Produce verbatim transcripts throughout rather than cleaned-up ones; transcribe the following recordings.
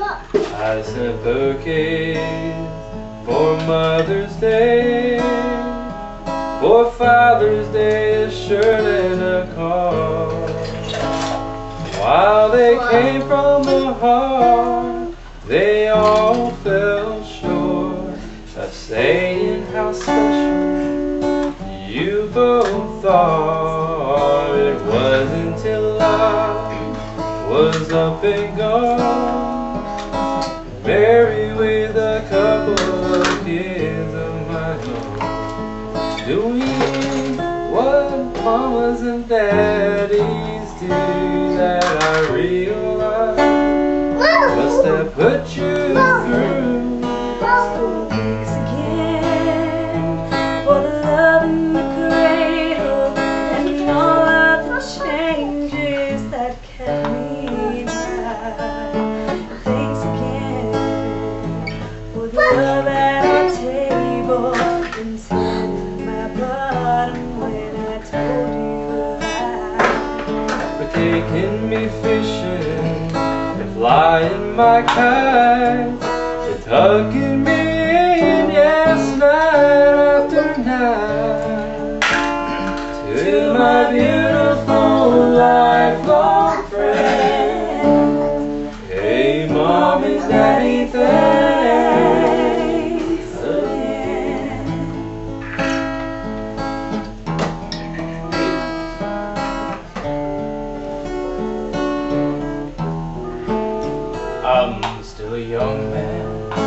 I sent bouquets for Mother's Day, for Father's Day, a shirt and a card. While they came from the heart, they all fell short of saying how special you both are. It wasn't till I was up and gone, married with a couple of kids of my own, doing what mamas and daddies do, that I realized must have put you through. School days again, for the love in the cradle and all of the changes that came inside. Love at our table, inside my bottom, when I told you I for taking me fishing and flying my kite, and hugging me in, yes, night after night, to my beautiful lifelong friend. Hey, Mom and Daddy, thanks. I'm still a young man, at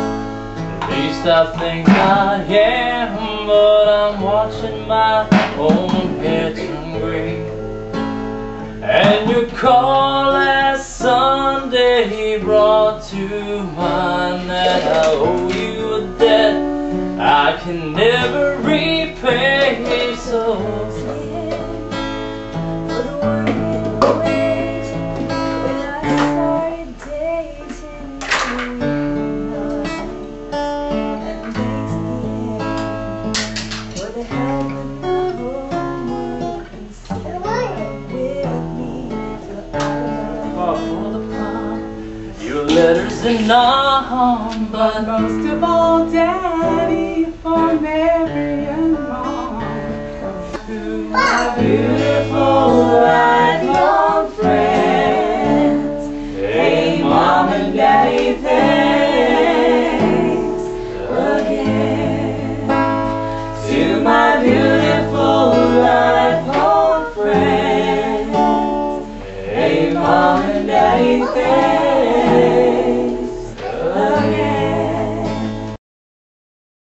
least I think I am, but I'm watching my own hair turn gray, and your call last Sunday he brought to mind that I owe you a debt I can never repay. So letters and none, but most of all, Daddy, for Mary and Mom, to my beautiful lifelong friends. Hey, Mom and Daddy.